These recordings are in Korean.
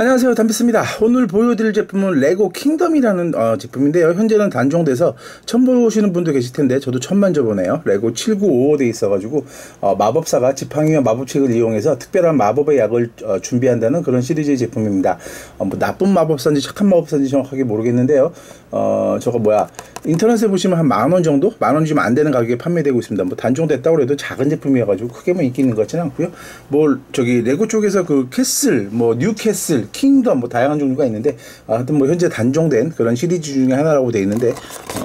안녕하세요, 담비스입니다. 오늘 보여드릴 제품은 레고 킹덤이라는 제품인데요, 현재는 단종돼서 처음 보시는 분도 계실 텐데 저도 처음 만져보네요. 레고 7955 돼 있어가지고 마법사가 지팡이와 마법책을 이용해서 특별한 마법의 약을 준비한다는 그런 시리즈의 제품입니다. 뭐 나쁜 마법사인지 착한 마법사인지 정확하게 모르겠는데요, 저거 뭐야, 인터넷에 보시면 한 10,000원 정도? 10,000원이 좀 안 되는 가격에 판매되고 있습니다. 뭐 단종됐다고 해도 작은 제품이어가지고 크게 뭐 인기 있는 것 같지는 않고요. 뭐 저기 레고 쪽에서 그 캐슬, 뭐 뉴캐슬, 킹덤, 뭐 다양한 종류가 있는데, 하여튼 뭐 현재 단종된 그런 시리즈 중에 하나라고 돼 있는데,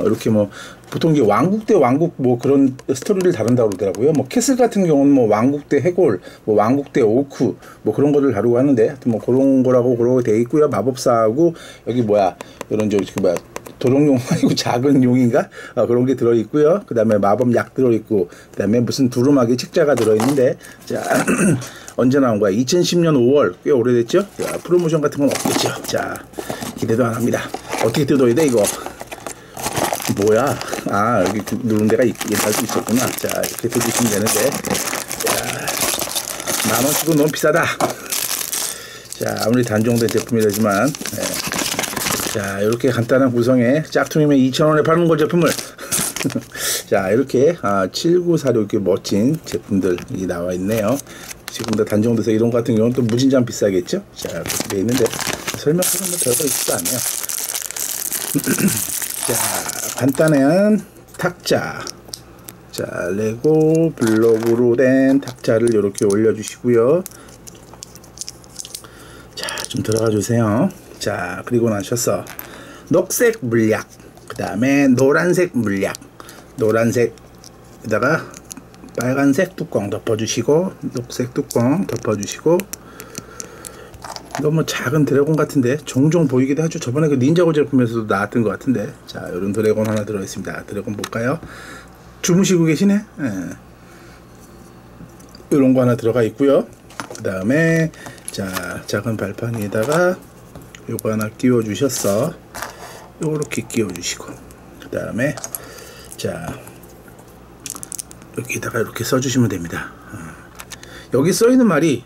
이렇게 뭐 보통 이제 왕국 대 왕국 뭐 그런 스토리를 다룬다고 그러더라고요. 뭐 캐슬 같은 경우는 뭐 왕국 대 해골, 뭐 왕국 대 오크, 뭐 그런 거를 다루고 하는데, 하여튼 뭐 그런 거라고 그러고 돼 있고요. 마법사하고 여기 뭐야, 이런 저기 뭐야, 도롱뇽 아니고 작은 용인가? 그런 게 들어있고요. 그 다음에 마법약 들어있고, 그 다음에 무슨 두루마기 책자가 들어있는데, 자, 언제 나온 거야? 2010년 5월. 꽤 오래됐죠? 자, 프로모션 같은 건 없겠죠? 자, 기대도 안 합니다. 어떻게 뜯어야 돼, 이거? 뭐야? 아, 여기 누른 데가 옛날도 있었구나. 자, 이렇게 뜯으시면 되는데, 자, 10,000원씩은 너무 비싸다. 자, 아무리 단종된 제품이라지만, 네. 자, 이렇게 간단한 구성에 짝퉁이면 2,000원에 파는 거 제품을 자, 이렇게 7946 이렇게 멋진 제품들이 나와 있네요. 지금 다 단종돼서 이런 거 같은 경우는 또 무진장 비싸겠죠? 자, 이렇게 돼 있는데 설명하는 건 별거 있지도 않네요. 자, 간단한 탁자. 자, 레고 블록으로 된 탁자를 이렇게 올려주시고요. 자, 좀 들어가 주세요. 자, 그리고 나셔서 녹색 물약, 그 다음에 노란색 물약, 노란색에다가 빨간색 뚜껑 덮어주시고, 녹색 뚜껑 덮어주시고. 너무 작은 드래곤 같은데 종종 보이기도 하죠. 저번에 그 닌자고 제품에서도 나왔던 것 같은데. 자, 이런 드래곤 하나 들어있습니다. 드래곤 볼까요? 주무시고 계시네. 이런 거 하나 들어가 있고요. 그 다음에 자, 작은 발판 위에다가 요거 하나 끼워 주셔서 요렇게 끼워 주시고, 그 다음에 자, 여기다가 이렇게 써 주시면 됩니다. 여기 써 있는 말이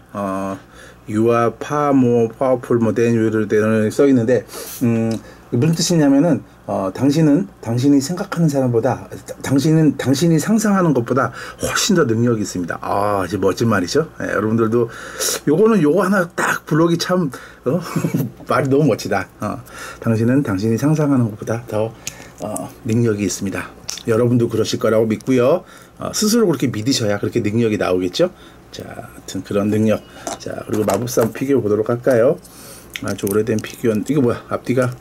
유아 파모 파워풀 모델 유를 써 있는데, 무슨 뜻이냐면은 당신이 생각하는 사람보다, 당신이 상상하는 것보다 훨씬 더 능력이 있습니다. 아, 이제 멋진 말이죠. 예, 여러분들도 요거 하나 딱 블록이 참 말이 너무 멋지다. 당신이 상상하는 것보다 더 능력이 있습니다. 여러분도 그러실 거라고 믿고요. 스스로 그렇게 믿으셔야 그렇게 능력이 나오겠죠. 자, 하여튼 그런 능력. 자, 그리고 마법사 피규어 보도록 할까요? 아주 오래된 피규어. 이거 뭐야, 앞뒤가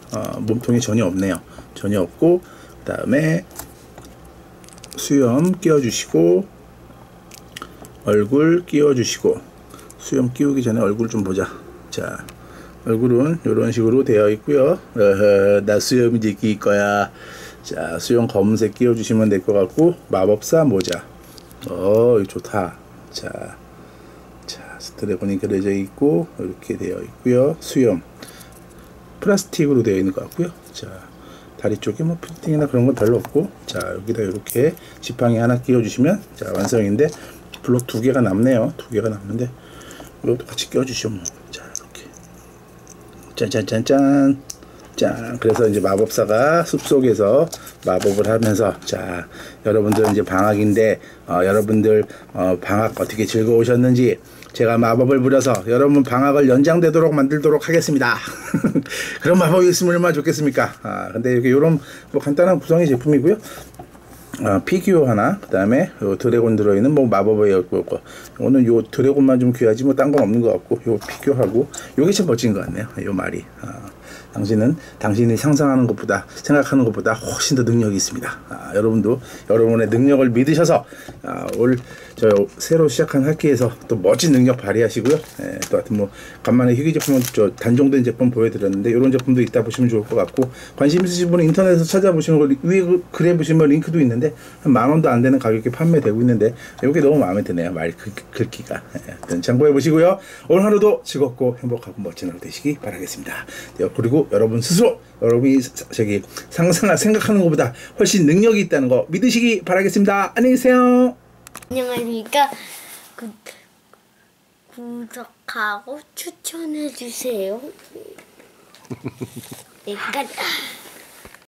몸통이 전혀 없네요. 전혀 없고, 그 다음에 수염 끼워주시고, 얼굴 끼워주시고. 수염 끼우기 전에 얼굴 좀 보자. 자, 얼굴은 이런 식으로 되어 있고요. 나 수염 이제 끼일 거야. 자, 수염 검은색 끼워주시면 될 것 같고, 마법사 모자. 좋다. 자, 드래곤이 그려져 있고, 이렇게 되어 있고요. 수염 플라스틱으로 되어 있는 것 같고요. 자, 다리 쪽에 뭐 피팅이나 그런 건 별로 없고, 자, 여기다 이렇게 지팡이 하나 끼워주시면 자, 완성인데 블록 2개가 남네요. 2개가 남는데 이것도 같이 끼워주시죠 뭐. 자, 이렇게 짠짠짠짠 짠. 그래서 이제 마법사가 숲속에서 마법을 하면서, 자, 여러분들 이제 방학인데 여러분들 방학 어떻게 즐거우셨는지 제가 마법을 부려서 여러분 방학을 연장되도록 만들도록 하겠습니다. 그런 마법이 있으면 얼마나 좋겠습니까? 근데 이렇게 요런 뭐 간단한 구성의 제품이고요. 피규어 하나, 그 다음에 요 드래곤 들어있는 뭐 마법의 약이었고, 오늘 요 드래곤만 좀 귀하지 뭐 딴 건 없는 것 같고, 요 피규어하고 요게 참 멋진 것 같네요. 요 말이 당신이 상상하는 것보다, 생각하는 것보다 훨씬 더 능력이 있습니다. 여러분도 여러분의 능력을 믿으셔서 올 저 새로 시작한 학기에서 또 멋진 능력 발휘하시고요. 예, 또 하여튼 뭐 간만에 희귀 제품은 저 단종된 제품 보여드렸는데 이런 제품도 있다 보시면 좋을 것 같고, 관심 있으신 분은 인터넷에서 찾아보시는 걸 위에 글에 보시면 링크도 있는데 한 10,000원도 안 되는 가격에 판매되고 있는데 이게 너무 마음에 드네요. 말 글귀가. 예, 참고해 보시고요. 오늘 하루도 즐겁고 행복하고 멋진 하루 되시기 바라겠습니다. 그리고 여러분 스스로 여러분이 생각하는 것보다 훨씬 능력이 있다는 거 믿으시기 바라겠습니다. 안녕히 계세요. 안녕하십니까. 구독하고 추천해주세요.